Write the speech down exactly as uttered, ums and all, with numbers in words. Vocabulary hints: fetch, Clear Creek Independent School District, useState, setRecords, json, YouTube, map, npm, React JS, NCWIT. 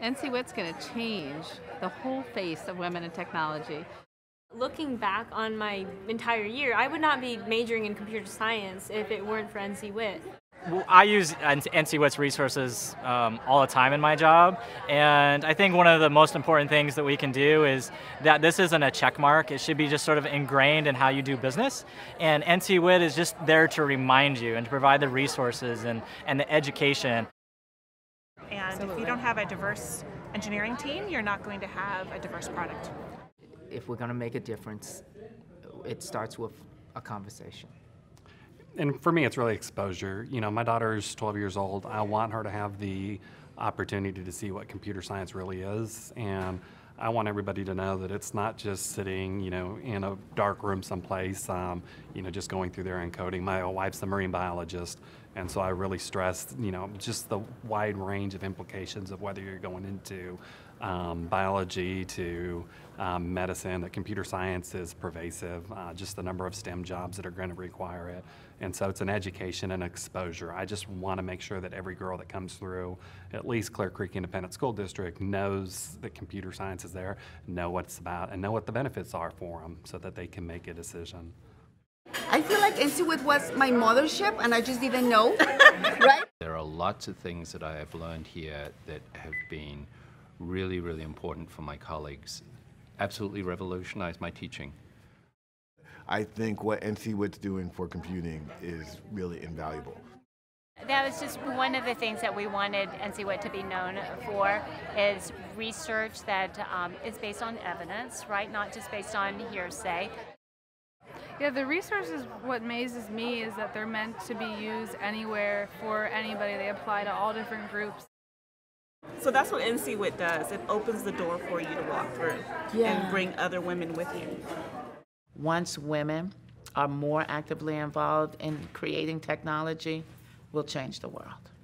N C W I T's going to change the whole face of women in technology. Looking back on my entire year, I would not be majoring in computer science if it weren't for N C W I T. Well, I use N C W I T's resources um, all the time in my job, and I think one of the most important things that we can do is that this isn't a check mark. It should be just sort of ingrained in how you do business, and N C W I T is just there to remind you and to provide the resources and, and the education. And Absolutely. If you don't have a diverse engineering team, you're not going to have a diverse product. If we're going to make a difference, it starts with a conversation. And for me, it's really exposure. You know, my daughter's twelve years old. I want her to have the opportunity to see what computer science really is. And I want everybody to know that it's not just sitting, you know, in a dark room someplace, um, you know, just going through there and coding. My wife's a marine biologist, and so I really stressed, you know, just the wide range of implications of whether you're going into um, biology to um, medicine, that computer science is pervasive, uh, just the number of STEM jobs that are going to require it. And so it's an education and exposure. I just want to make sure that every girl that comes through, at least Clear Creek Independent School District, knows that computer science is there, know what it's about, and know what the benefits are for them so that they can make a decision. I feel like N C W I T was my mothership and I just didn't know, right? There are lots of things that I have learned here that have been really, really important for my colleagues. Absolutely revolutionized my teaching. I think what N C W I T's doing for computing is really invaluable. That was just one of the things that we wanted N C W I T to be known for, is research that um, is based on evidence, right? Not just based on hearsay. Yeah, the resources, what amazes me is that they're meant to be used anywhere for anybody. They apply to all different groups. So that's what N C W I T does. It opens the door for you to walk through yeah. and bring other women with you. Once women are more actively involved in creating technology, we'll change the world.